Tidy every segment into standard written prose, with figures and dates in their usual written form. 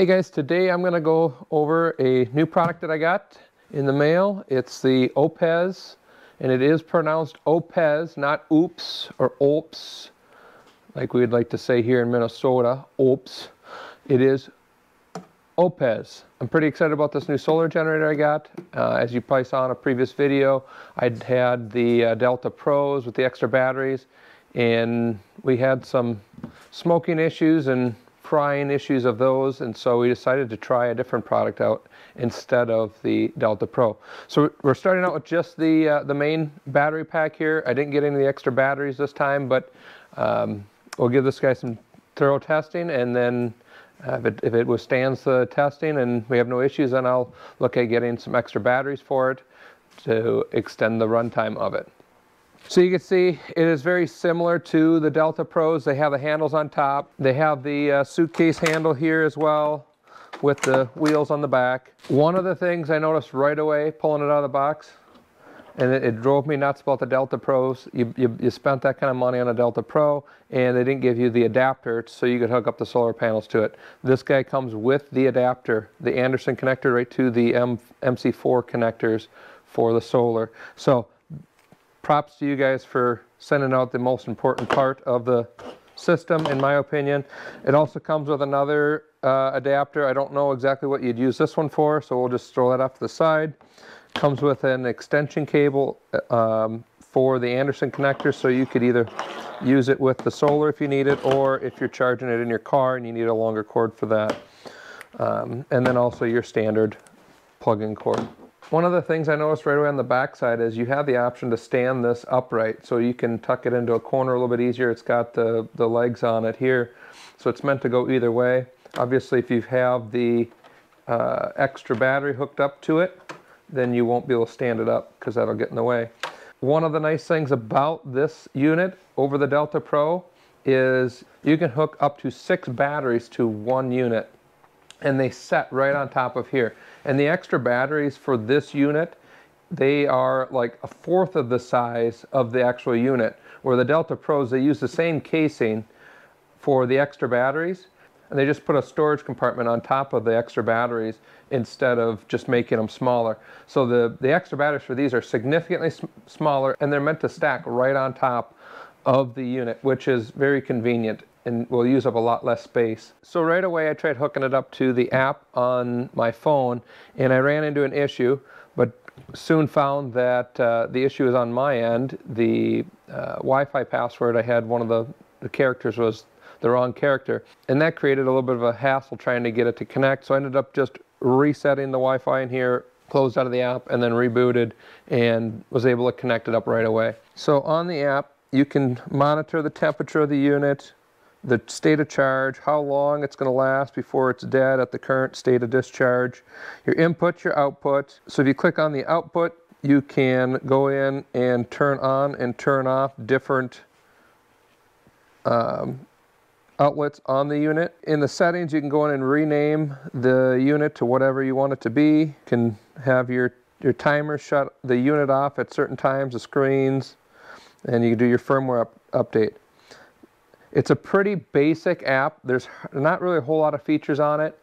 Hey guys, today I'm going to go over a new product that I got in the mail. It's the Oupes, and it is pronounced Oupes, not Oupes or Oupes, like we would like to say here in Minnesota, Oupes. It is Oupes. I'm pretty excited about this new solar generator I got. As you probably saw in a previous video, I'd had the Delta Pros with the extra batteries, and we had some smoking issues and frying issues of those, and so we decided to try a different product out instead of the Delta Pro. So we're starting out with just the main battery pack here. I didn't get any of the extra batteries this time, but we'll give this guy some thorough testing, and then if it withstands the testing and we have no issues, then I'll look at getting some extra batteries for it to extend the runtime of it. So you can see it is very similar to the Delta Pros. They have the handles on top. They have the suitcase handle here as well with the wheels on the back. One of the things I noticed right away pulling it out of the box, and it drove me nuts about the Delta Pros, you spent that kind of money on a Delta Pro and they didn't give you the adapter so you could hook up the solar panels to it. This guy comes with the adapter, the Anderson connector right to the MC4 connectors for the solar. So props to you guys for sending out the most important part of the system, in my opinion. It also comes with another adapter. I don't know exactly what you'd use this one for, so we'll just throw that off to the side. Comes with an extension cable for the Anderson connector, so you could either use it with the solar if you need it, or if you're charging it in your car and you need a longer cord for that. And then also your standard plug-in cord. One of the things I noticed right away on the back side is you have the option to stand this upright, so you can tuck it into a corner a little bit easier. It's got the legs on it here, so it's meant to go either way. Obviously, if you have the extra battery hooked up to it, then you won't be able to stand it up because that'll get in the way. One of the nice things about this unit over the Delta Pro is you can hook up to 6 batteries to one unit, and they set right on top of here. And the extra batteries for this unit, they are like 1/4 of the size of the actual unit, where the Delta Pros, they use the same casing for the extra batteries, and they just put a storage compartment on top of the extra batteries instead of just making them smaller. So the extra batteries for these are significantly smaller, and they're meant to stack right on top of the unit, which is very convenient and will use up a lot less space. So right away I tried hooking it up to the app on my phone, and I ran into an issue, but soon found that the issue is on my end. The Wi-Fi password I had, one of the characters was the wrong character, and that created a little bit of a hassle trying to get it to connect. So I ended up just resetting the Wi-Fi in here, closed out of the app, and then rebooted, and was able to connect it up right away. So on the app you can monitor the temperature of the unit, the state of charge, how long it's going to last before it's dead at the current state of discharge, your input, your output. So if you click on the output, you can go in and turn on and turn off different outlets on the unit. In the settings, you can go in and rename the unit to whatever you want it to be. You can have your timer shut the unit off at certain times, the screens, and you can do your firmware update. It's a pretty basic app. There's not really a whole lot of features on it.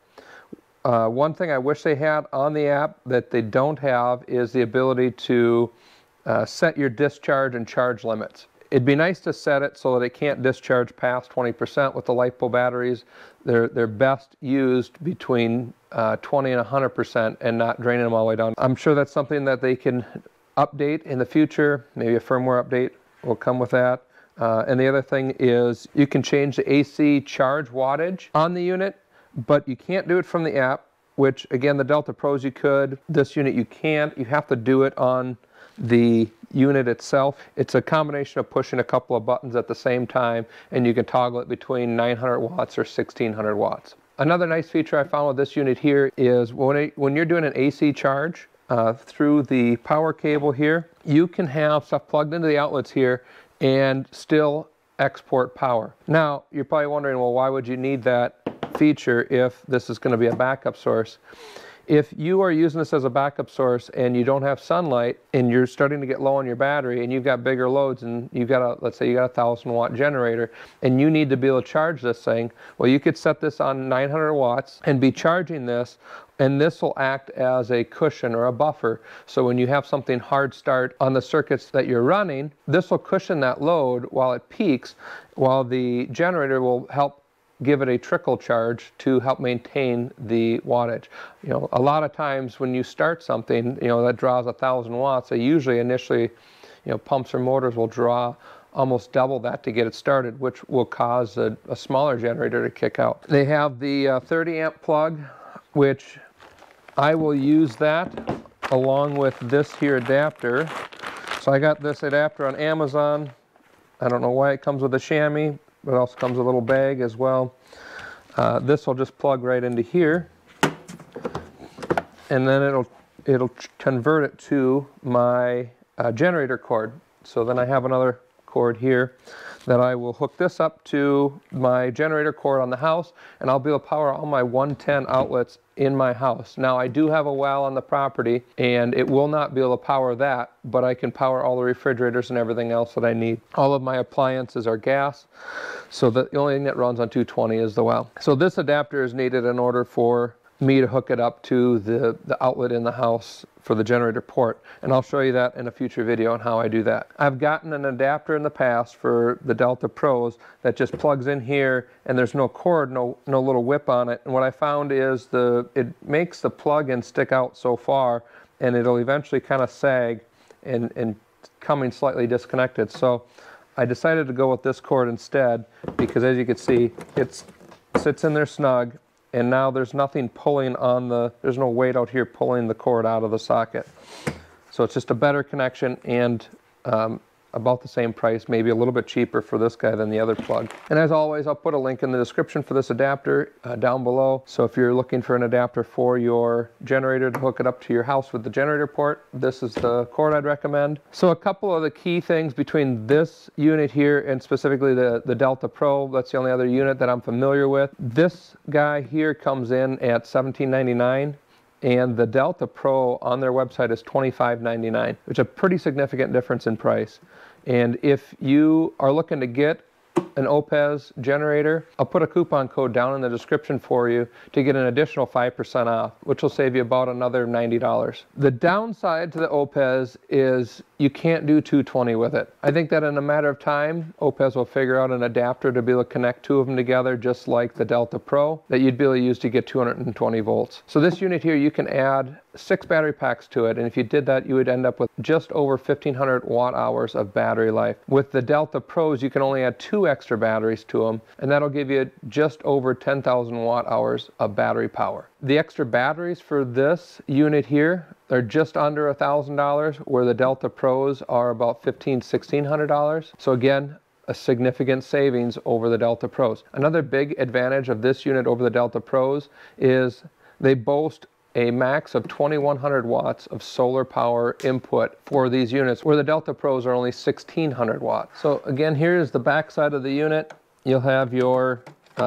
One thing I wish they had on the app that they don't have is the ability to set your discharge and charge limits. It'd be nice to set it so that it can't discharge past 20% with the LiPo batteries. They're best used between 20 and 100% and not draining them all the way down. I'm sure that's something that they can update in the future. Maybe a firmware update will come with that. And the other thing is you can change the AC charge wattage on the unit, but you can't do it from the app, which again, the Delta Pros you could. This unit you can't. You have to do it on the unit itself. It's a combination of pushing a couple of buttons at the same time, and you can toggle it between 900 watts or 1600 watts. Another nice feature I found with this unit here is when you're doing an AC charge through the power cable here, you can have stuff plugged into the outlets here and still export power. Now, you're probably wondering, well, why would you need that feature if this is going to be a backup source? If you are using this as a backup source and you don't have sunlight and you're starting to get low on your battery and you've got bigger loads and you've got a, let's say you got a 1,000-watt generator and you need to be able to charge this thing, well, you could set this on 900 watts and be charging this, and this will act as a cushion or a buffer. So when you have something hard start on the circuits that you're running, this will cushion that load while it peaks, while the generator will help give it a trickle charge to help maintain the wattage. You know, a lot of times when you start something, you know, that draws 1,000 watts, they usually initially, you know, pumps or motors will draw almost double that to get it started, which will cause a smaller generator to kick out. They have the 30-amp plug, which I will use that along with this here adapter. So I got this adapter on Amazon. I don't know why it comes with a chamois, but it also comes with a little bag as well. This will just plug right into here, and then it'll convert it to my generator cord. So then I have another cord here that I will hook this up to my generator cord on the house, and I'll be able to power all my 110 outlets in my house. Now, I do have a well on the property, and it will not be able to power that, but I can power all the refrigerators and everything else that I need. All of my appliances are gas, so the only thing that runs on 220 is the well. So this adapter is needed in order for me to hook it up to the outlet in the house for the generator port, and I'll show you that in a future video on how I do that. I've gotten an adapter in the past for the Delta Pros that just plugs in here, and there's no cord, no little whip on it, and what I found is it makes the plug-in stick out so far, and it'll eventually kind of sag and coming slightly disconnected. So I decided to go with this cord instead, because as you can see, it sits in there snug, and now there's nothing pulling on there's no weight out here pulling the cord out of the socket. So it's just a better connection, and about the same price, maybe a little bit cheaper for this guy than the other plug. And as always, I'll put a link in the description for this adapter down below. So if you're looking for an adapter for your generator to hook it up to your house with the generator port, this is the cord I'd recommend. So a couple of the key things between this unit here and specifically the Delta Pro, that's the only other unit that I'm familiar with. This guy here comes in at $17.99. and the Delta Pro on their website is $25.99, which is a pretty significant difference in price. And if you are looking to get an Oupes generator, I'll put a coupon code down in the description for you to get an additional 5% off, which will save you about another $90. The downside to the Oupes is you can't do 220 with it. I think that in a matter of time, Oupes will figure out an adapter to be able to connect two of them together, just like the Delta Pro, that you'd be able to use to get 220 volts. So this unit here, you can add 6 battery packs to it, and if you did that, you would end up with just over 1,500 watt hours of battery life. With the Delta Pros, you can only add 2 extra batteries to them, and that'll give you just over 10,000 watt hours of battery power. The extra batteries for this unit here, they're just under $1,000, where the Delta Pros are about $1,500 to $1,600. So again, a significant savings over the Delta Pros. Another big advantage of this unit over the Delta Pros is they boast a max of 2,100 watts of solar power input for these units, where the Delta Pros are only 1,600 watts. So again, here is the back side of the unit. You'll have your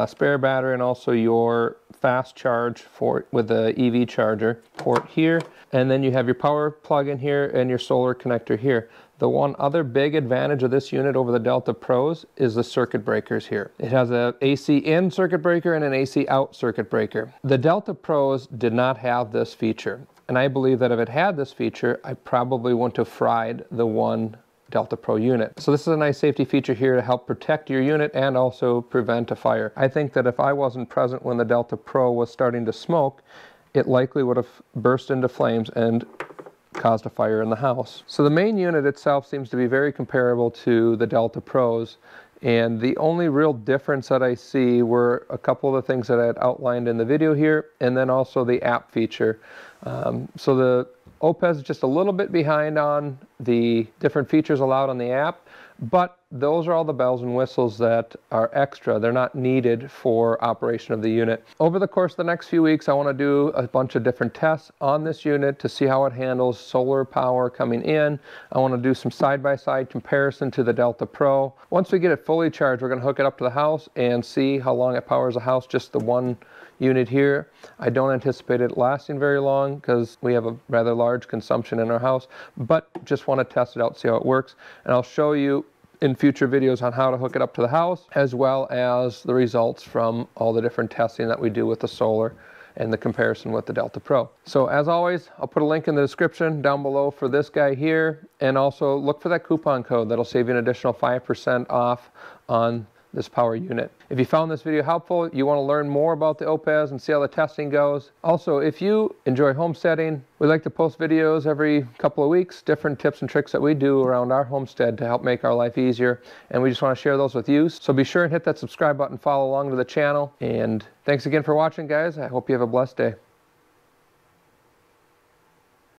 spare battery and also your fast charge with the EV charger port here. And then you have your power plug in here and your solar connector here. The one other big advantage of this unit over the Delta Pros is the circuit breakers here. It has an AC in circuit breaker and an AC out circuit breaker. The Delta Pros did not have this feature, and I believe that if it had this feature, I probably wouldn't have fried the one Delta Pro unit. So this is a nice safety feature here to help protect your unit and also prevent a fire. I think that if I wasn't present when the Delta Pro was starting to smoke, it likely would have burst into flames and caused a fire in the house. So the main unit itself seems to be very comparable to the Delta Pros, and the only real difference that I see were a couple of the things that I had outlined in the video here, and then also the app feature. So the Oupes is just a little bit behind on the different features allowed on the app, but Those are all the bells and whistles that are extra. They're not needed for operation of the unit. Over the course of the next few weeks, I want to do a bunch of different tests on this unit to see how it handles solar power coming in. I want to do some side-by-side comparison to the Delta Pro. Once we get it fully charged, we're going to hook it up to the house and see how long it powers the house, just the one unit here. I don't anticipate it lasting very long because we have a rather large consumption in our house, but just want to test it out, see how it works, and I'll show you in future videos on how to hook it up to the house, as well as the results from all the different testing that we do with the solar and the comparison with the Delta Pro. So as always, I'll put a link in the description down below for this guy here, and also look for that coupon code that'll save you an additional 5% off on this power unit. If you found this video helpful, you want to learn more about the Oupes and see how the testing goes. Also, if you enjoy homesteading, we like to post videos every couple of weeks, different tips and tricks that we do around our homestead to help make our life easier, and we just want to share those with you. So be sure and hit that subscribe button, follow along to the channel, and thanks again for watching, guys. I hope you have a blessed day.